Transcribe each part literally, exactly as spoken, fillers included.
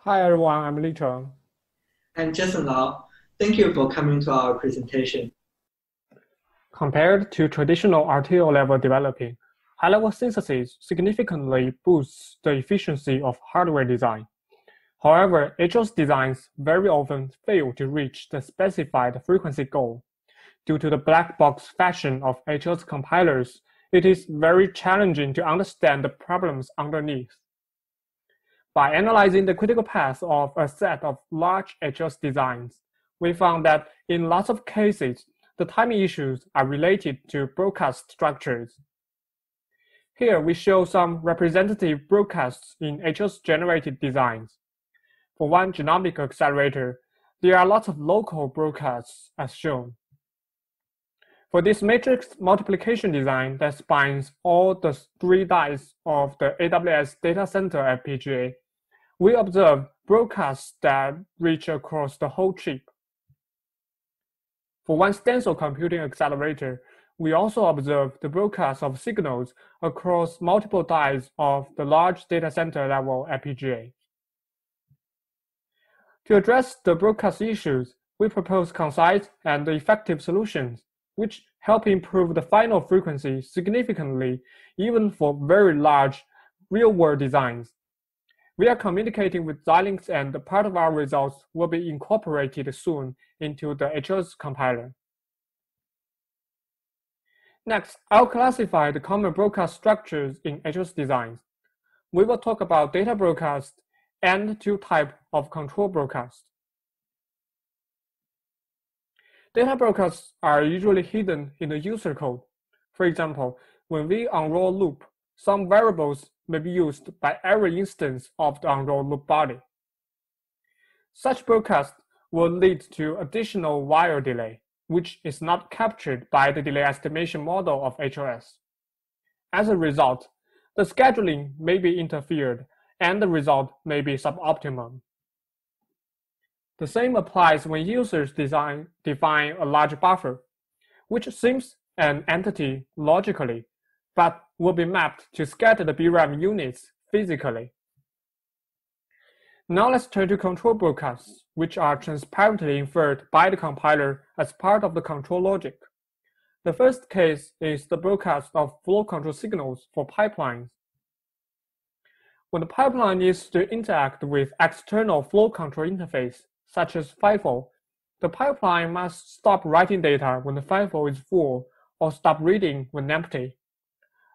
Hi everyone, I'm Li Cheng. I'm Jason Lau. Thank you for coming to our presentation. Compared to traditional R T O level developing, high-level synthesis significantly boosts the efficiency of hardware design. However, H L S designs very often fail to reach the specified frequency goal. Due to the black box fashion of H L S compilers, it is very challenging to understand the problems underneath. By analyzing the critical path of a set of large H L S designs, we found that in lots of cases, the timing issues are related to broadcast structures. Here we show some representative broadcasts in H L S-generated designs. For one genomic accelerator, there are lots of local broadcasts as shown. For this matrix multiplication design that spans all the three dies of the A W S data center F P G A, we observe broadcasts that reach across the whole chip. For one stencil computing accelerator, we also observe the broadcast of signals across multiple dies of the large data center level F P G A. To address the broadcast issues, we propose concise and effective solutions, which help improve the final frequency significantly, even for very large real-world designs. We are communicating with Xilinx, and part of our results will be incorporated soon into the H L S compiler. Next, I'll classify the common broadcast structures in H L S designs. We will talk about data broadcast and two types of control broadcast. Data broadcasts are usually hidden in the user code. For example, when we unroll loop, some variables may be used by every instance of the unroll loop body. Such broadcast will lead to additional wire delay, which is not captured by the delay estimation model of H L S. As a result, the scheduling may be interfered and the result may be suboptimal. The same applies when users design, define a large buffer, which seems an entity logically, but will be mapped to scattered B RAM units physically. Now let's turn to control broadcasts, which are transparently inferred by the compiler as part of the control logic. The first case is the broadcast of flow control signals for pipelines. When the pipeline needs to interact with external flow control interface, such as FIFO, the pipeline must stop writing data when the FIFO is full or stop reading when empty.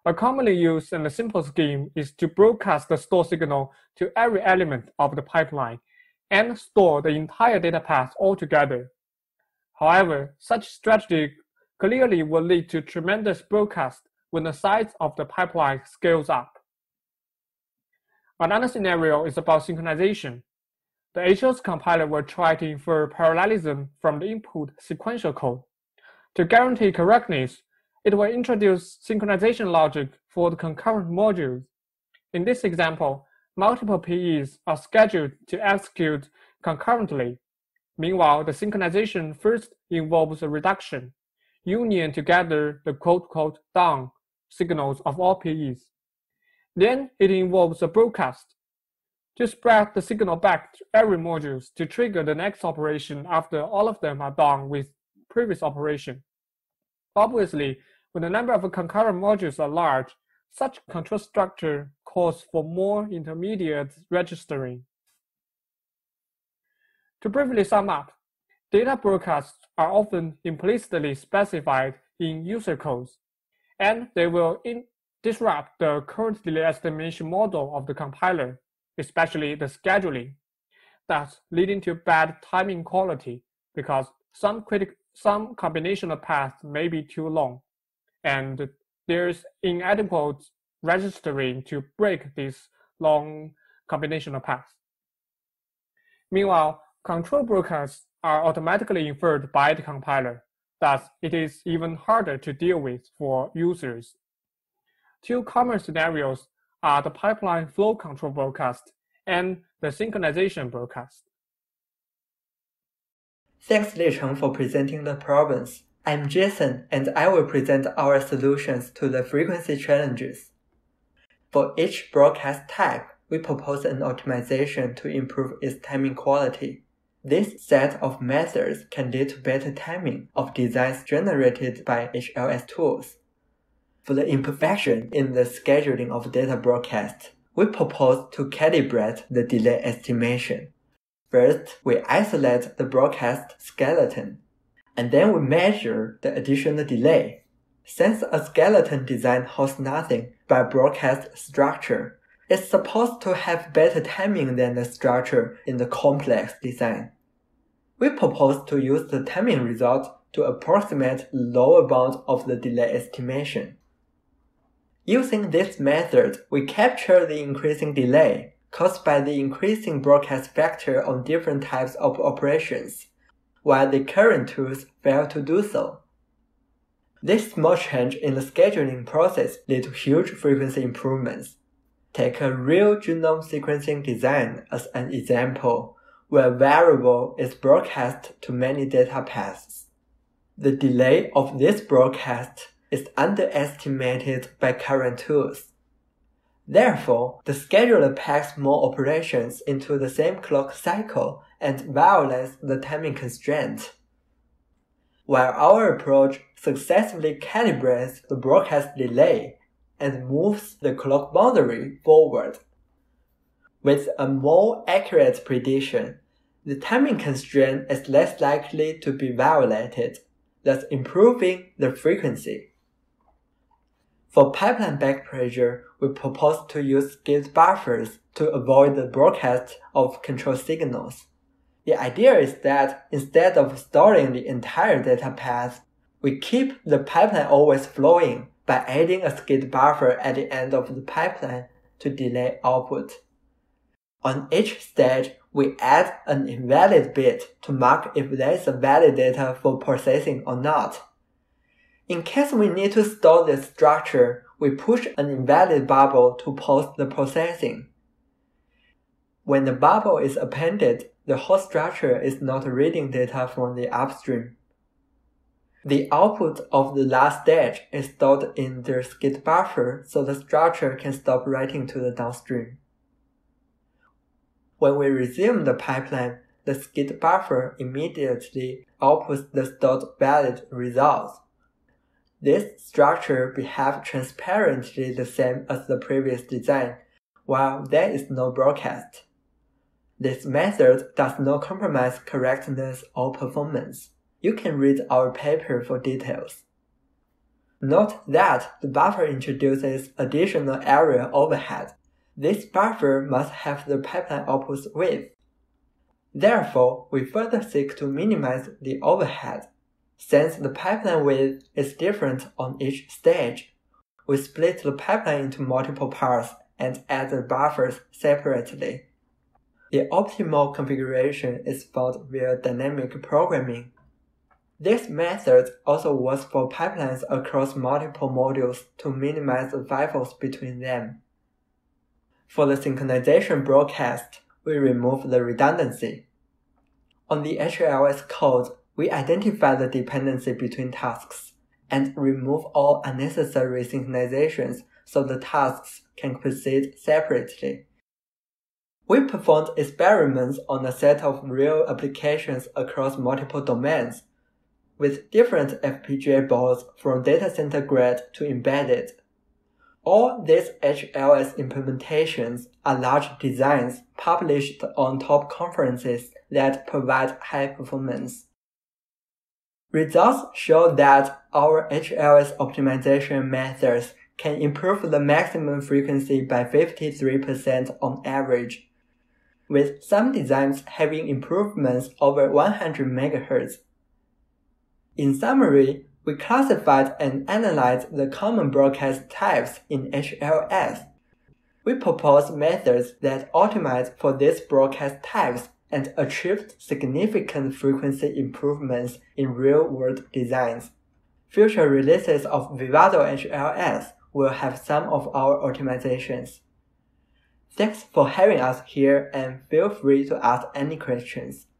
A commonly used and a simple scheme is to broadcast the store signal to every element of the pipeline and store the entire data path altogether. However, such strategy clearly will lead to tremendous broadcast when the size of the pipeline scales up. Another scenario is about synchronization. The H L S compiler will try to infer parallelism from the input sequential code. To guarantee correctness, it will introduce synchronization logic for the concurrent modules. In this example, multiple P Es are scheduled to execute concurrently. Meanwhile, the synchronization first involves a reduction, union together the quote-quote down signals of all P Es. Then it involves a broadcast to spread the signal back to every module to trigger the next operation after all of them are done with previous operation. Obviously, when the number of concurrent modules are large, such control structure calls for more intermediate registering. To briefly sum up, data broadcasts are often implicitly specified in user codes, and they will in disrupt the current delay estimation model of the compiler, especially the scheduling, thus leading to bad timing quality because some critical Some combination of paths may be too long, and there's inadequate registering to break this long combination of paths. Meanwhile, control broadcasts are automatically inferred by the compiler, thus it is even harder to deal with for users. Two common scenarios are the pipeline flow control broadcast and the synchronization broadcast. Thanks, Li Cheng, for presenting the problems. I'm Jason, and I will present our solutions to the frequency challenges. For each broadcast type, we propose an optimization to improve its timing quality. This set of methods can lead to better timing of designs generated by H L S tools. For the imperfection in the scheduling of data broadcast, we propose to calibrate the delay estimation. First, we isolate the broadcast skeleton, and then we measure the additional delay. Since a skeleton design holds nothing but broadcast structure, it's supposed to have better timing than the structure in the complex design. We propose to use the timing result to approximate the lower bound of the delay estimation. Using this method, we capture the increasing delay caused by the increasing broadcast factor on different types of operations, while the current tools fail to do so. This small change in the scheduling process leads to huge frequency improvements. Take a real genome sequencing design as an example, where a variable is broadcast to many data paths. The delay of this broadcast is underestimated by current tools. Therefore, the scheduler packs more operations into the same clock cycle and violates the timing constraint. While our approach successfully calibrates the broadcast delay and moves the clock boundary forward, with a more accurate prediction, the timing constraint is less likely to be violated, thus improving the frequency. For pipeline back pressure, we propose to use skid buffers to avoid the broadcast of control signals. The idea is that instead of storing the entire data path, we keep the pipeline always flowing by adding a skid buffer at the end of the pipeline to delay output. On each stage, we add an invalid bit to mark if there is valid data for processing or not. In case we need to store this structure, we push an invalid bubble to pause the processing. When the bubble is appended, the whole structure is not reading data from the upstream. The output of the last stage is stored in the skid buffer so the structure can stop writing to the downstream. When we resume the pipeline, the skid buffer immediately outputs the stored valid results. This structure behaves transparently the same as the previous design, while there is no broadcast. This method does not compromise correctness or performance. You can read our paper for details. Note that the buffer introduces additional area overhead. This buffer must have the pipeline output's width. Therefore, we further seek to minimize the overhead. Since the pipeline width is different on each stage, we split the pipeline into multiple parts and add the buffers separately. The optimal configuration is found via dynamic programming. This method also works for pipelines across multiple modules to minimize the F I F Os between them. For the synchronization broadcast, we remove the redundancy. On the H L S code, we identify the dependency between tasks and remove all unnecessary synchronizations so the tasks can proceed separately. We performed experiments on a set of real applications across multiple domains, with different F P G A boards from data center grade to embedded. All these H L S implementations are large designs published on top conferences that provide high performance. Results show that our H L S optimization methods can improve the maximum frequency by fifty-three percent on average, with some designs having improvements over one hundred megahertz. In summary, we classified and analyzed the common broadcast types in H L S. We proposed methods that optimize for these broadcast types and achieved significant frequency improvements in real-world designs. Future releases of Vivado H L S will have some of our optimizations. Thanks for having us here, and feel free to ask any questions.